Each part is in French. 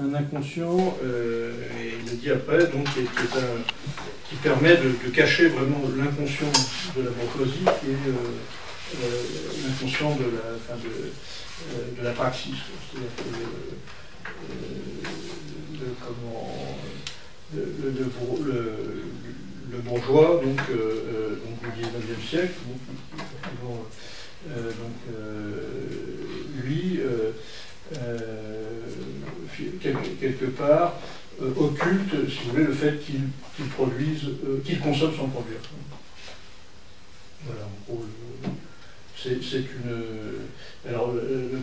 Un inconscient, et il le dit après, donc, qui permet de cacher vraiment l'inconscient de la bourgeoisie et l'inconscient de la praxis. C'est-à-dire que le bourgeois, donc du 19e siècle, lui, quelque part, occulte, si vous voulez, le fait qu'il produise, qu'il consomme sans produire. Voilà, en gros, c'est une... Alors,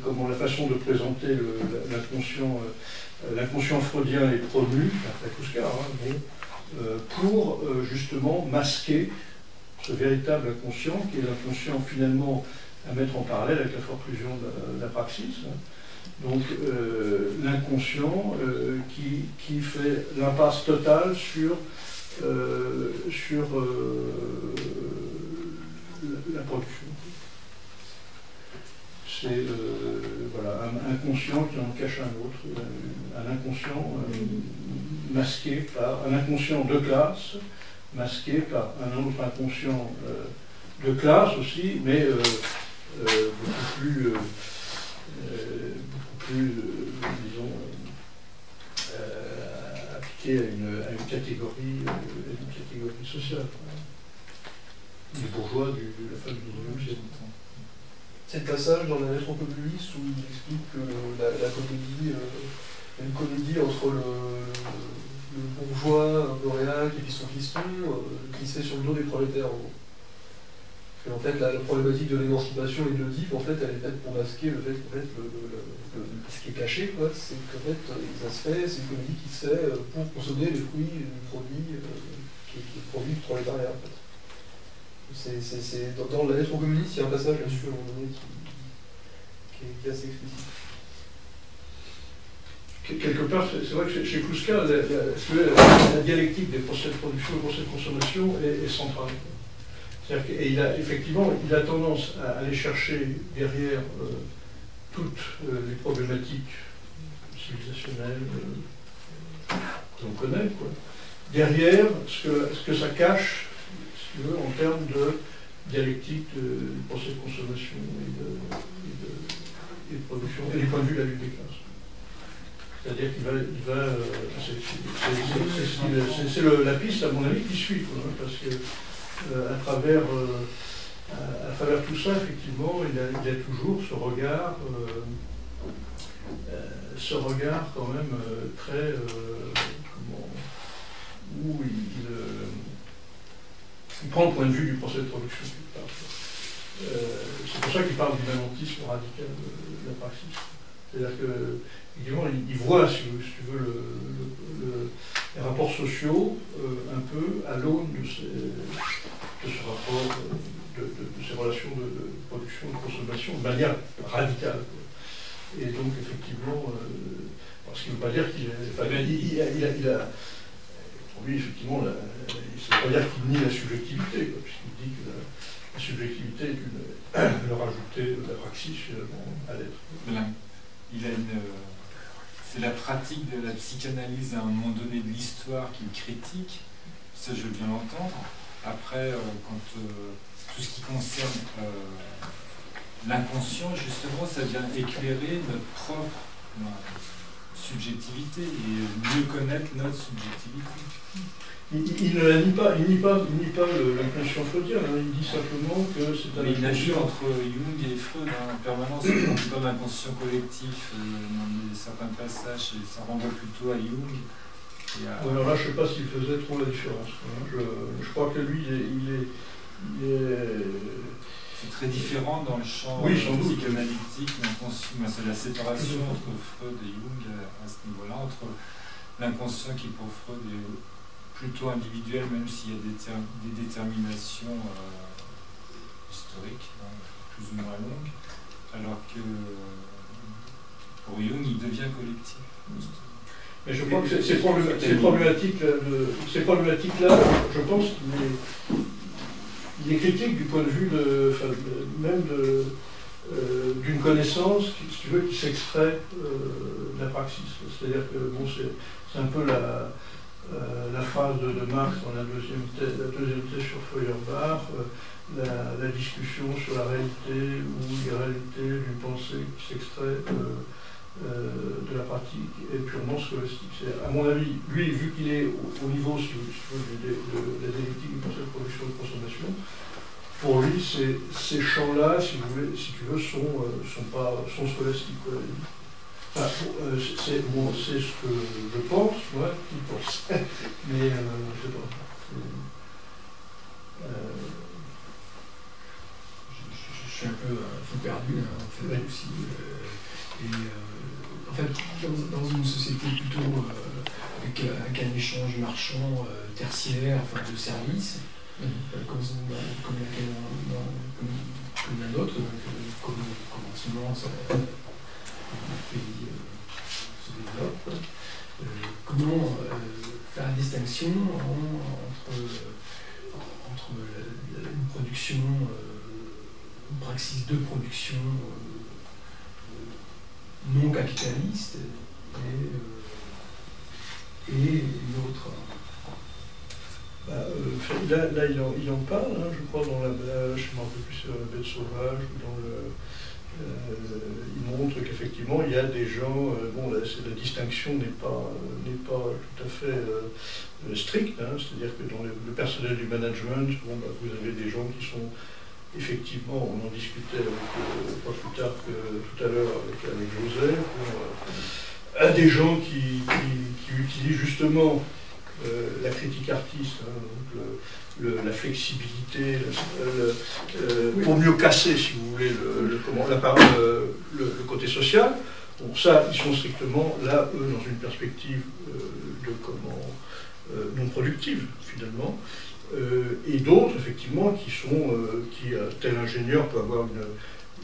comment la façon de présenter l'inconscient freudien est promue, après Clouscard, hein, pour, justement, masquer ce véritable inconscient, qui est l'inconscient, finalement, à mettre en parallèle avec la forclusion de la praxis. Hein. Donc l'inconscient qui fait l'impasse totale sur la production. C'est voilà, un inconscient qui en cache un autre, un inconscient masqué par un inconscient de classe, masqué par un autre inconscient de classe aussi, mais beaucoup plus, disons, appliqué à une catégorie sociale. Hein. Les bourgeois de la fin du 19e siècle. C'est le passage dans la lettre au populiste où il explique que une comédie entre le bourgeois, un lauréat qui vit son fiston, glissé sur le dos des prolétaires. En fait, la problématique de l'émancipation, il le dit, en fait, elle est faite pour masquer le fait qu'en fait, ce qui est caché, c'est qu'en fait, les aspects, c'est une comédie qui se fait pour consommer les fruits du produit qui est produit pour les barrières. En fait. Dans la lettre aux communistes, il y a un passage là-dessus, à un moment donné, qui est assez explicite. Quelque part, c'est vrai que chez Clouscard, la dialectique des procès de production et des procès de consommation est centrale. Et il a tendance à aller chercher derrière toutes les problématiques civilisationnelles que l'on connaît, quoi, derrière ce que ça cache, si tu veux, en termes de dialectique du procès de consommation et de production, et les points de vue de la lutte des classes. C'est-à-dire qu'il va c'est la piste, à mon avis, qui suit, quoi, hein, parce que à travers tout ça, effectivement, il a toujours ce regard quand même très... où il prend le point de vue du procès de production. C'est pour ça qu'il parle du valentisme radical de la praxis. C'est-à-dire qu'il voit, si tu veux, les rapports sociaux un peu à l'aune de ce rapport, de ces relations de production, de consommation, de manière radicale. Quoi. Et donc, effectivement, ce qui ne veut pas dire qu'il... Enfin, pour lui, effectivement, ça ne veut pas dire qu'il nie la subjectivité, puisqu'il dit que la subjectivité est une rajoutée de la praxis, finalement, à l'être. C'est la pratique de la psychanalyse à un moment donné de l'histoire qu'il critique, ça je veux bien l'entendre. Après, tout ce qui concerne l'inconscient, justement, ça vient éclairer notre propre subjectivité et mieux connaître notre subjectivité. Il ne la nie pas, il nie pas l'inconscient freudien, hein, il dit simplement que c'est un... Mais il agit entre Jung et Freud, hein, en permanence, dans l'inconscient collectif, dans certains passages, ça renvoie plutôt à Jung. Et à... Alors là, je ne sais pas s'il faisait trop la différence. Hein. Je crois que lui, il est... C'est très différent dans le champ psychanalytique, c'est la séparation entre Freud et Jung à ce niveau-là, entre l'inconscient qui pour Freud est... plutôt individuel, même s'il y a des déterminations historiques, hein, plus ou moins longues, alors que pour Jung, il devient collectif. Mais je crois que ces problématiques-là, je pense qu'il est critique du point de vue de, d'une connaissance, si tu veux, qui s'extrait de la praxis. C'est-à-dire que bon, c'est un peu la phrase de Marx dans la deuxième thèse sur Feuerbach, la discussion sur la réalité ou l'irréalité d'une pensée qui s'extrait de la pratique est purement scolastique. À mon avis, lui, vu qu'il est au niveau, si vous voulez, de la dialectique du concept de production et de consommation, pour lui, ces champs-là, si tu veux, sont scolastiques. Enfin, c'est ce que je pense, moi, qui pense. Mais je sais pas. Je suis un peu perdu, hein, en fait, aussi. En fait, dans une société plutôt avec un échange marchand, tertiaire, enfin de services, comme la nôtre, comme en ce moment le pays se développe, comment faire la distinction entre une production, une praxis de production non capitaliste et une autre. Là, il en parle, hein, je crois, dans je ne me rappelle plus si c'est La Bête Sauvage, il montre qu'effectivement, il y a des gens, bon, la distinction n'est pas tout à fait stricte, hein, c'est-à-dire que dans le personnel du management, bon, bah, vous avez des gens qui sont, effectivement, on en discutait pas plus tard que tout à l'heure avec José, à des gens qui utilisent justement la critique artiste, hein, donc la flexibilité, pour mieux casser, si vous voulez, le côté social. Bon, ça, ils sont strictement là, eux, dans une perspective non productive, finalement. Et d'autres, effectivement, tel ingénieur peut avoir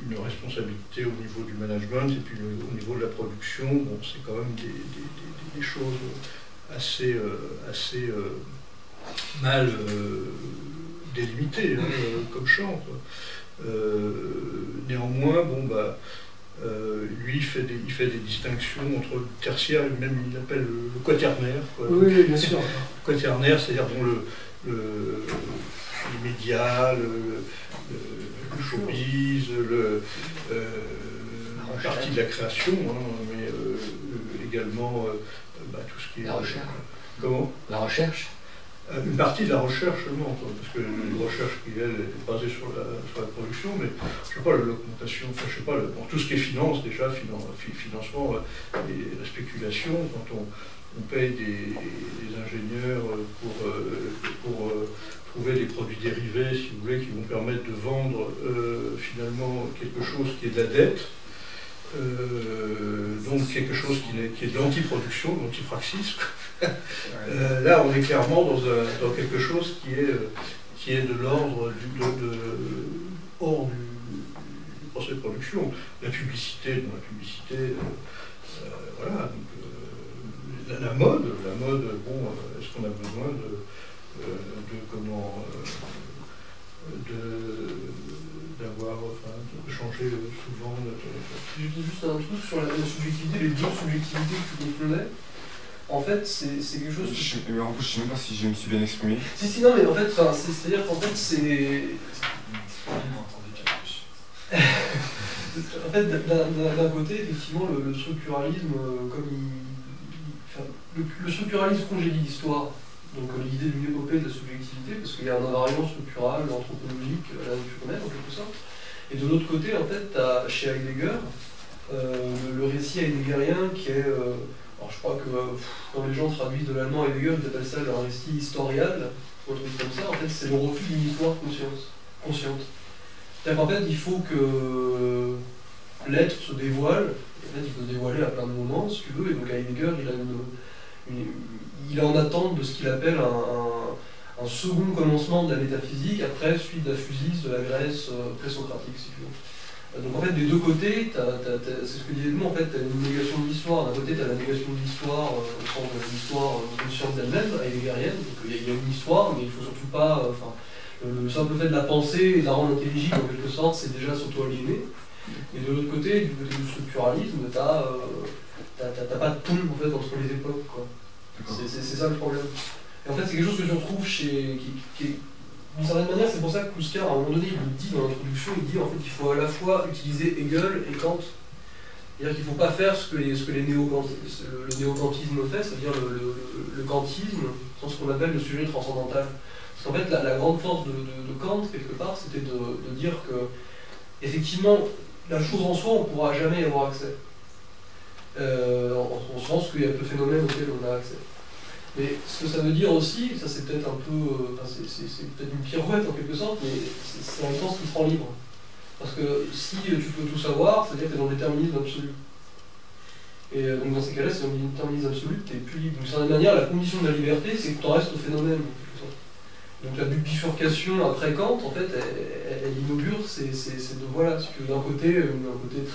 une responsabilité au niveau du management, et puis au niveau de la production, bon, c'est quand même des choses assez mal délimité, hein, comme champ. Néanmoins, bon, bah, lui, il fait des distinctions entre le tertiaire et même il appelle le quaternaire. Quoi. Oui, bien sûr. Le quaternaire, c'est-à-dire bon, les médias, le showbiz, une partie de la création, hein, mais également. Bah, tout ce qui est la recherche. Comment ? La recherche. Une partie de la recherche seulement, quoi, parce que une recherche qui elle est basée sur la production, mais je sais pas, l'augmentation, enfin je sais pas, bon, tout ce qui est finance déjà, financement, et la spéculation, quand on paye des ingénieurs pour trouver des produits dérivés, si vous voulez, qui vont permettre de vendre finalement quelque chose qui est de la dette. Donc quelque chose qui est de l'antiproduction, de l'antipraxis. Là, on est clairement dans quelque chose qui est de l'ordre hors du procès de production. La publicité, voilà. Donc, la mode, bon, est-ce qu'on a besoin de changer souvent notre... Je dis juste un truc sur la subjectivité, les deux subjectivités que tu défendais. En fait, c'est quelque chose... Mais en plus, je ne sais même pas si je me suis bien exprimé. Si, non, mais en fait, c'est-à-dire qu'en fait, c'est... En fait, d'un côté, effectivement, le structuralisme, comme il... Enfin, le structuralisme congédie l'histoire. Donc l'idée d'une épopée de la subjectivité, parce qu'il y a un invariant structural, anthropologique, à la nature, en quelque sorte. Et de l'autre côté, en fait, tu as chez Heidegger, le récit heideggerien qui est... alors je crois que quand les gens traduisent de l'allemand Heidegger, ils appellent ça un récit historial, ou un truc comme ça. En fait, c'est le refus d'une histoire consciente. C'est-à-dire qu'en fait, il faut que l'être se dévoile, et en fait, il faut se dévoiler à plein de moments, si tu veux, et donc Heidegger, il a il est en attente de ce qu'il appelle un second commencement de la métaphysique, après suite de la physique de la Grèce présocratique, si tu veux. Donc en fait, des deux côtés, c'est ce que disait Edmond, en fait, tu as une négation de l'histoire. D'un côté, tu as la négation de l'histoire, au sens de l'histoire de science elle-même, heideggerienne. Donc il y a une histoire, mais il ne faut surtout pas... le simple fait de la penser et de la rendre intelligible, en quelque sorte, c'est déjà s'auto-aliéner. Et de l'autre côté, du côté du structuralisme, t'as pas de pont en fait, entre les époques, quoi. C'est ça le problème. Et en fait, c'est quelque chose que tu retrouves chez... D'une certaine manière, c'est pour ça que Clouscard, à un moment donné, il le dit dans l'introduction, il dit en fait qu'il faut à la fois utiliser Hegel et Kant. C'est-à-dire qu'il ne faut pas faire ce que, le néo-kantisme fait, c'est-à-dire le kantisme, sans ce qu'on appelle le sujet transcendantal. Parce qu'en fait, la grande force de Kant, quelque part, c'était de dire que, effectivement, la chose en soi, on ne pourra jamais y avoir accès. On se pense qu'il y a le phénomène auquel on a accès. Mais ce que ça veut dire aussi, ça c'est peut-être un peu, c'est peut-être une pirouette en quelque sorte, mais c'est en même temps ce qui te rend libre. Parce que si tu peux tout savoir, c'est-à-dire que tu es dans le déterminisme absolu. Et donc dans ces cas-là, si tu es dans le déterminisme absolu, tu es plus libre. Donc d'une certaine manière, la condition de la liberté, c'est que tu en restes au phénomène. Donc la bifurcation après Kant, en fait, elle inaugure ces deux voies-là. Si tu veux, d'un côté,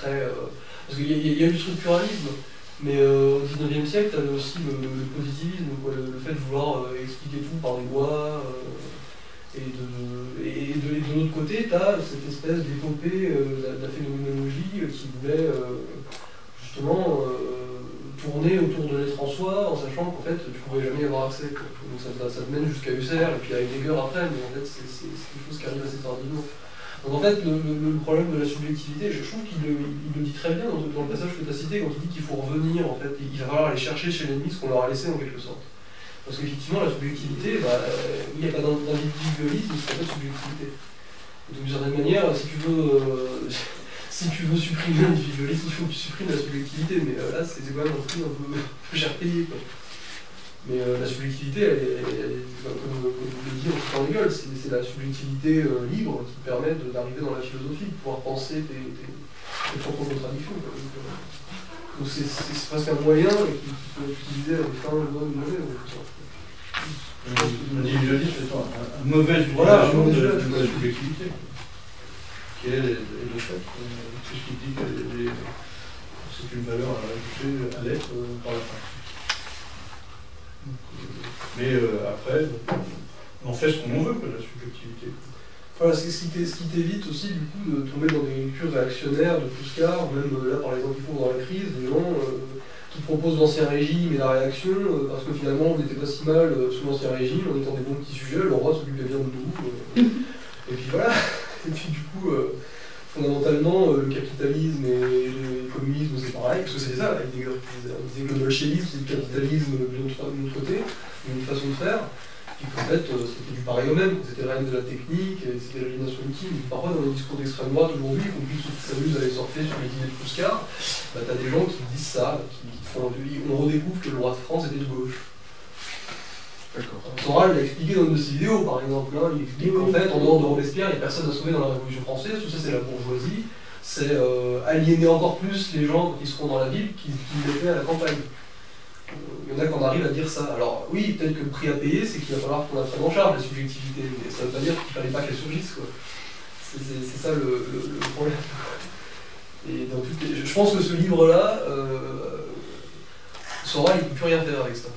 très... parce qu'il y a du structuralisme. Mais au XIXe siècle, tu avais aussi le positivisme, quoi, le fait de vouloir expliquer tout par les lois. Et de l'autre côté, tu as cette espèce d'épopée de la phénoménologie qui voulait justement tourner autour de l'être en soi, en sachant qu'en fait, tu ne pouvais jamais y avoir accès. Quoi. Donc ça te mène jusqu'à Husserl et puis à Heidegger après, mais en fait, c'est quelque chose qui arrive assez tardivement. Donc en fait, le problème de la subjectivité, je trouve qu'il le dit très bien dans le passage que tu as cité, quand il dit qu'il faut revenir, en fait, il va falloir aller chercher chez l'ennemi ce qu'on leur a laissé en quelque sorte. Parce qu'effectivement, la subjectivité, il n'y a pas d'individualisme, c'est pas de subjectivité. Et donc d'une certaine manière, si tu veux supprimer l'individualisme, il faut que tu supprimes la subjectivité, mais là, c'est quand même un prix un peu cher payé, quoi. Mais la subjectivité, comme le dit en Hegel, c'est la subjectivité libre qui permet d'arriver dans la philosophie, de pouvoir penser tes propres contradictions. Donc c'est presque un moyen qui peut utiliser à des fins mauvaises. L'individualisme étant un mauvais utilisation de la subjectivité, qui est le fait qu'il dit que c'est une valeur ajoutée à l'être par la pratique. Mais après, on fait ce qu'on veut, de la subjectivité. Voilà, c'est ce qui t'évite aussi, du coup, de tomber dans des lectures réactionnaires de Clouscard, même là, par exemple, il faut dans la crise, des gens qui proposent l'ancien régime et la réaction, parce que finalement, on n'était pas si mal sous l'ancien régime, on était dans des bons petits sujets, le roi s'occupait bien de nous. Et puis voilà. Et puis du coup, fondamentalement, le capitalisme et le communisme, c'est pareil, parce que c'est ça, Heidegger disait que le bolchevisme, c'est le capitalisme de notre côté, une façon de faire, et qu'en fait, c'était du pareil au même, c'était la reine de la technique, c'était l'aliénation ultime. Parfois, dans les discours d'extrême droite aujourd'hui, qu'on puisse s'amuser à les sortir sur les idées de Clouscard, t'as des gens qui disent ça, on redécouvre que le roi de France était de gauche. Soral l'a expliqué dans une de ses vidéos, par exemple. Hein, il explique qu'en fait, en dehors de Robespierre, il n'y a personne à sauver dans la Révolution française, tout ça c'est la bourgeoisie, c'est aliéner encore plus les gens qui seront dans la ville qu'ils l'étaient à la campagne. Il y en a qu'on arrive à dire ça. Alors oui, peut-être que le prix à payer, c'est qu'il va falloir qu'on la prenne en charge, la subjectivité, mais ça ne veut pas dire qu'il ne fallait pas qu'elle surgisse, quoi. C'est ça le problème. Et donc, je pense que ce livre-là, Soral, il ne peut plus rien faire avec ça,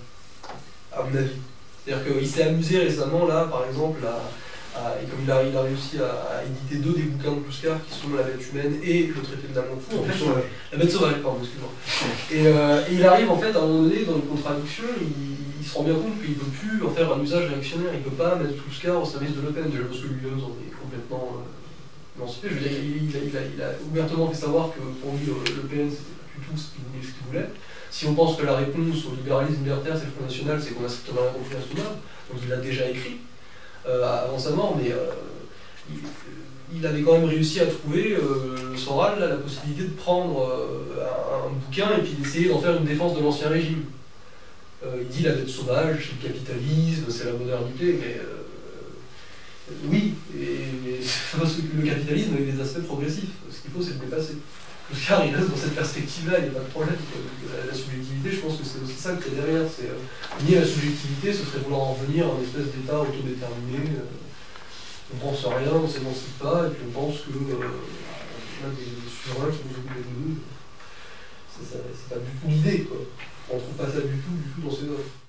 à mon avis. C'est-à-dire qu'il s'est amusé récemment, là, par exemple, et comme il a réussi à éditer deux des bouquins de Clouscard qui sont La bête humaine et Le traité de la moitié, en fait, La bête sauvage, pardon, excuse-moi. Et il arrive, en fait, à un moment donné, dans une contradiction, il se rend bien compte qu'il ne peut plus en faire un usage réactionnaire, il ne peut pas mettre Clouscard au service de Le Pen, déjà parce que lui-même en est complètement émancipé. Je veux dire, il a ouvertement fait savoir que pour lui, Le Pen, c'était pas du tout ce qu'il voulait. Si on pense que la réponse au libéralisme libertaire, c'est le Front National, c'est qu'on a strictement rien compris à ce moment-là, donc il l'a déjà écrit avant sa mort, mais il avait quand même réussi à trouver, Soral, la possibilité de prendre un bouquin et puis d'essayer d'en faire une défense de l'ancien régime. Il dit la bête sauvage, c'est le capitalisme, c'est la modernité, mais oui, mais le capitalisme avec des aspects progressifs, ce qu'il faut c'est le dépasser. Clouscard, il reste dans cette perspective-là, il n'y a pas de problème. La subjectivité, je pense que c'est aussi ça que c'est derrière. C'est nier la subjectivité, ce serait vouloir en venir à une espèce d'état autodéterminé. On pense à rien, on ne s'émancipe pas, et puis on pense que on a des souverains qui nous occupent de nous. C'est pas du tout l'idée, quoi. On ne trouve pas ça du tout dans ces œuvres.